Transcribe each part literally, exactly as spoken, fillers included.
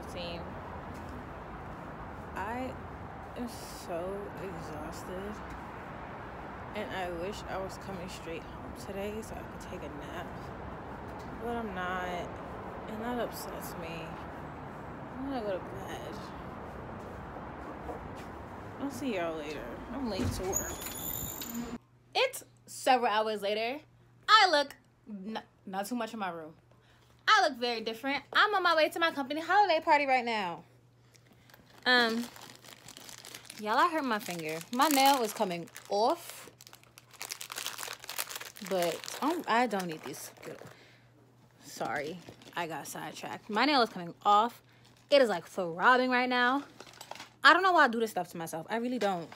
fifteen. I am so exhausted, and I wish I was coming straight home today so I could take a nap, but I'm not, and that upsets me. I'm gonna go to bed. I'll see y'all later. I'm late to work. It's several hours later. I look not, not too much in my room. I look very different. I'm on my way to my company holiday party right now. Um, y'all, I hurt my finger. My nail was coming off, but I'm, I don't need these. Sorry, I got sidetracked. My nail is coming off. It is like throbbing right now. I don't know why I do this stuff to myself. I really don't.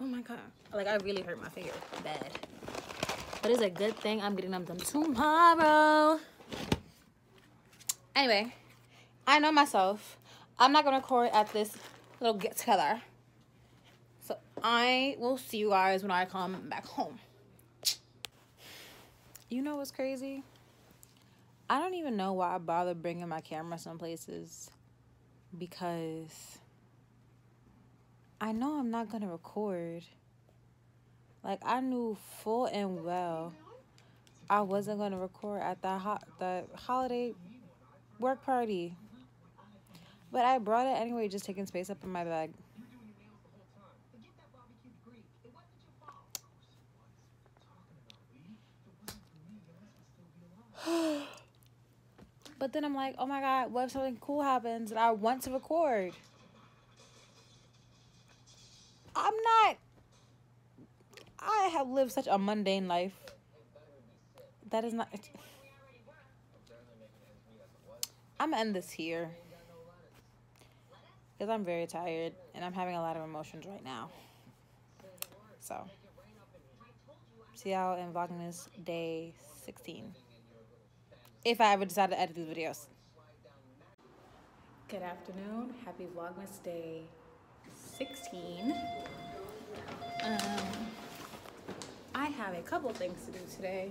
Oh my God. Like, I really hurt my finger bad. But it's a good thing I'm getting them done tomorrow. Anyway, I know myself. I'm not going to record at this little get-together. So I will see you guys when I come back home. You know what's crazy? I don't even know why I bother bringing my camera some places, because I know I'm not going to record. Like, I knew full and well I wasn't going to record at the, ho the holiday work party. But I brought it anyway, just taking space up in my bag. But then I'm like, oh my God, what if something cool happens and I want to record? I'm not... I have lived such a mundane life. That is not... I'm gonna end this here, because I'm very tired and I'm having a lot of emotions right now. So, see y'all in Vlogmas day sixteen. If I ever decide to edit these videos. Good afternoon. Happy Vlogmas day sixteen. Um, I have a couple things to do today,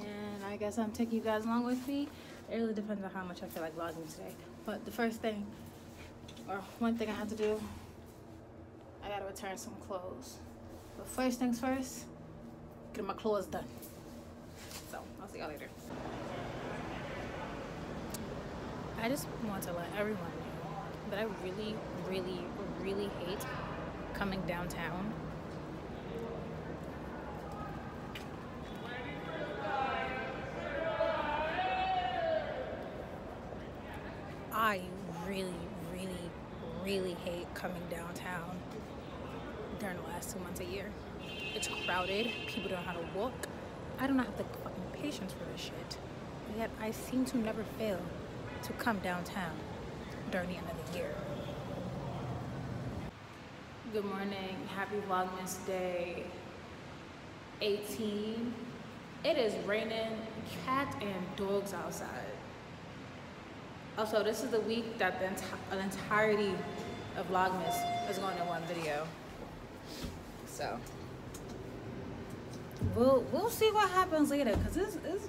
and I guess I'm taking you guys along with me. It really depends on how much I feel like vlogging today. But the first thing, or one thing I have to do, I gotta return some clothes. But first things first, get my clothes done. So, I'll see y'all later. I just want to let everyone know that I really, really, really hate coming downtown. I really, really, really hate coming downtown during the last two months a year. It's crowded. People don't know how to walk. I don't have the fucking patience for this shit. Yet I seem to never fail to come downtown during the end of the year. Good morning. Happy Vlogmas day eighteen. It is raining cats and dogs outside. Also, this is the week that the enti entirety of Vlogmas is going in one video. So, we'll, we'll see what happens later, because it's, it's,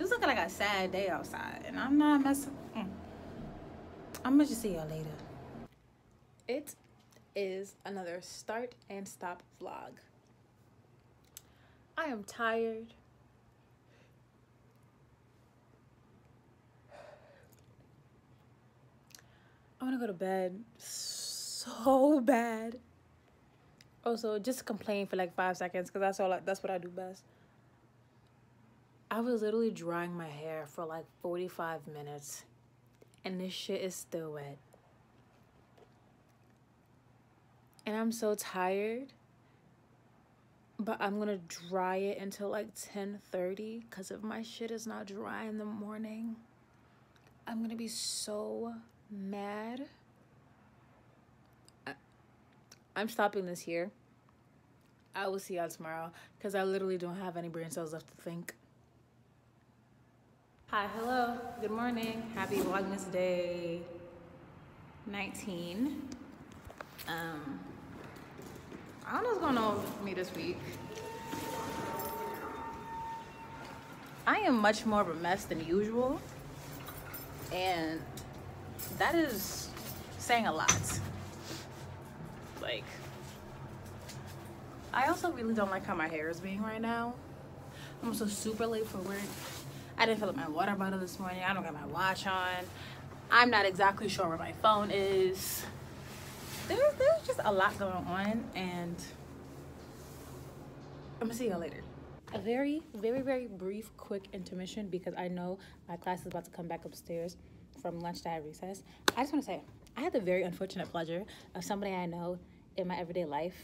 it's looking like a sad day outside, and I'm not messing. Mm. I'm going to just see y'all later. It is another start and stop vlog. I am tired. I want to go to bed so bad. Also, just complain for like five seconds, because that's all I, that's what I do best. I was literally drying my hair for like forty-five minutes, and this shit is still wet. And I'm so tired, but I'm gonna dry it until like ten thirty, because if my shit is not dry in the morning, I'm gonna be so mad. I, I'm stopping this here. I will see y'all tomorrow, because I literally don't have any brain cells left to think. Hi, hello, good morning, happy Vlogmas day nineteen. um I don't know what's going on with me this week. I am much more of a mess than usual. and that is saying a lot. Like, I also really don't like how my hair is being right now. I'm also super late for work. I didn't fill up my water bottle this morning. I don't got my watch on. I'm not exactly sure where my phone is. There's, there's just a lot going on, and I'm gonna see y'all later. A very, very, very brief, quick intermission because I know my class is about to come back upstairs from lunch to recess. I just want to say, I had the very unfortunate pleasure of somebody I know in my everyday life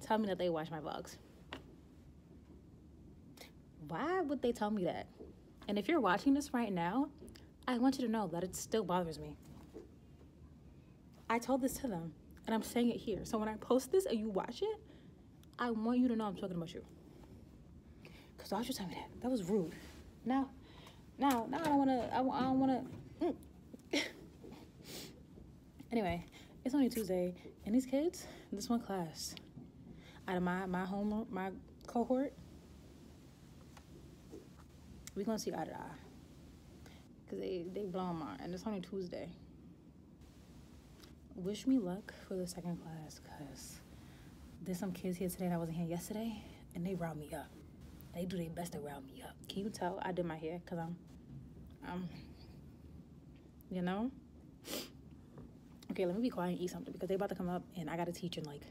tell me that they watch my vlogs. Why would they tell me that? And if you're watching this right now, I want you to know that it still bothers me. I told this to them, and I'm saying it here. So when I post this and you watch it, I want you to know I'm talking about you. Because why would you tell me that? That was rude. Now, now, now I don't want to, I, I don't want to. Mm. Anyway, it's only Tuesday, and these kids, this one class, out of my, my homework, my cohort, we're going to see eye to eye. Because they, they blow them out, and it's only Tuesday. Wish me luck for the second class, because there's some kids here today that wasn't here yesterday, and they riled me up. They do their best to rile me up. Can you tell I did my hair? Because I'm, um, you know? Okay, let me be quiet and eat something, because they're about to come up, and I got to teach in, like,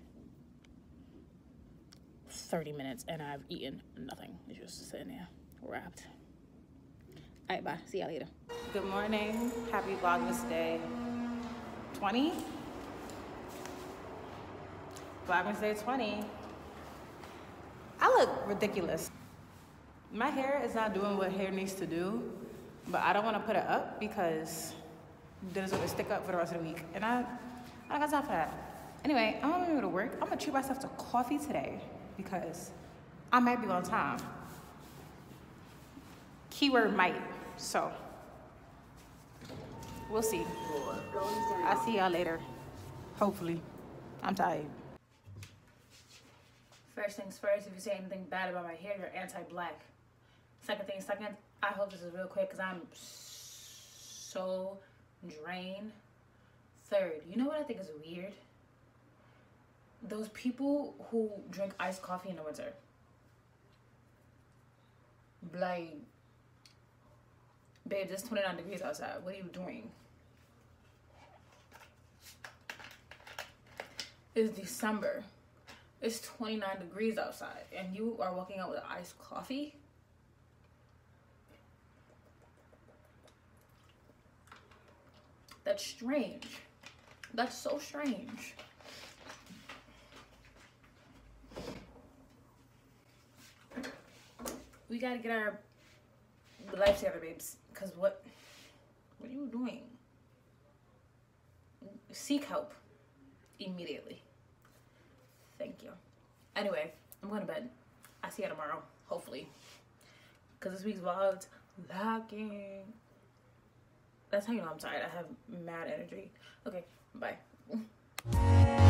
thirty minutes, and I've eaten nothing. It's just sitting there, wrapped. All right, bye. See y'all later. Good morning. Happy Vlogmas Day twenty. Vlogmas Day twenty. I look ridiculous. My hair is not doing what hair needs to do, but I don't want to put it up because then it's going to stick up for the rest of the week. And I, I don't got time for that. Anyway, I'm going to go to work. I'm going to treat myself to coffee today because I might be on time. Keyword might. So, we'll see. I'll see y'all later. Hopefully. I'm tired. First things first, if you say anything bad about my hair, you're anti-black. Second thing, second, I hope this is real quick because I'm so drained. Third, you know what I think is weird? Those people who drink iced coffee in the winter. Like, babe, it's twenty-nine degrees outside. What are you doing? It's December. It's twenty-nine degrees outside, and you are walking out with iced coffee? That's strange. That's so strange. We gotta get our life together, babes. Cause what, what are you doing? Seek help immediately. Thank you. Anyway, I'm going to bed. I'll see you tomorrow, hopefully. Cause this week's vlog's lacking. That's how you know I'm tired. I have mad energy. Okay, bye.